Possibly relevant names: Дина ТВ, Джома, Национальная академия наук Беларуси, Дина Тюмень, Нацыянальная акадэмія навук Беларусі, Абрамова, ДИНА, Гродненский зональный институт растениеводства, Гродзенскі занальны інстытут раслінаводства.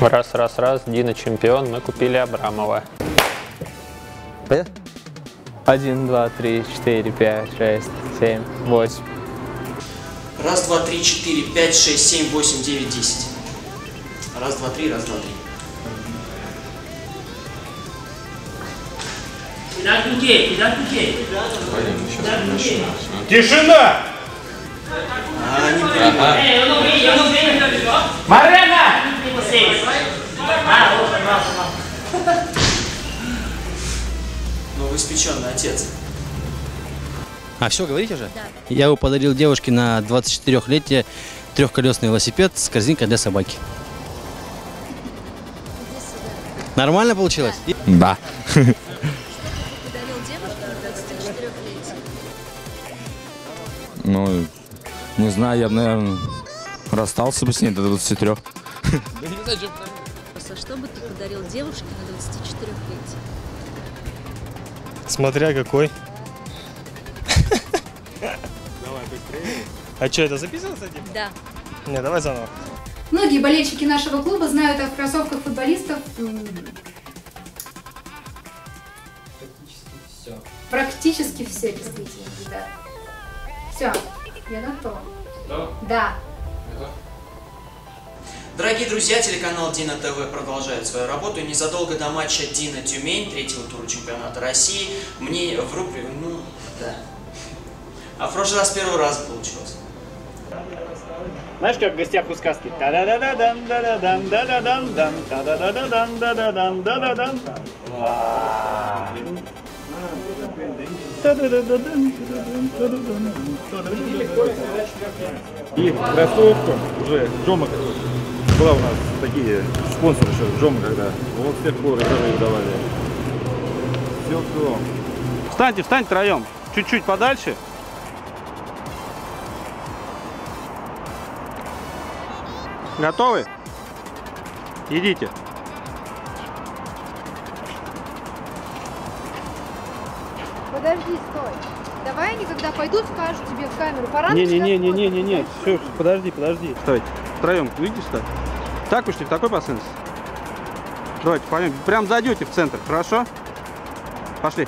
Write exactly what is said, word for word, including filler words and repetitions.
Раз, раз, раз, Дина чемпион, мы купили Абрамова. Понятно? Один, два, три, четыре, пять, шесть, семь, восемь. Раз, два, три, четыре, пять, шесть, семь, восемь, девять, десять. Раз, два, три, раз, два, три. Тишина! А, не понимаю. Марена! Новоиспеченный отец. А все, говорите же? Да. Я его подарил девушке на двадцать четырёхлетие трехколесный велосипед с корзинкой для собаки. Нормально получилось? Да. Да. Ну, не знаю, я бы, наверное, расстался бы с ней до двадцати трёх. Что бы ты подарил девушке на двадцати четырёхлетие? Смотря какой. Давай быстрее. А что, это записывается? Да. Не, давай заново. Многие болельщики нашего клуба знают о кроссовках футболистов. Практически все. Практически все, действительно, да. Все, я готова. Готова? Да. Готова? Дорогие друзья, телеканал Дина ТВ продолжает свою работу. Незадолго до матча Дина Тюмень, третьего тура чемпионата России, мне в рубрике... Ну, да. А в прошлый раз первый раз получилось. Знаешь, как в гостях у сказки? И кроссовку уже Джома была у нас, такие спонсоры еще Джома, когда вот все горы давали. Все, кто. Встаньте, встаньте втроем, чуть-чуть подальше. Готовы? Идите. Подожди, стой. Давай они, когда пойдут, скажут тебе в камеру. Пора. Не, не, не, не, не, не, не. Все, подожди, подожди. Стой. Втроем, видишь что? Так уж ты в такой пассенс. Давайте, пойдем. Прям зайдете в центр, хорошо? Пошли.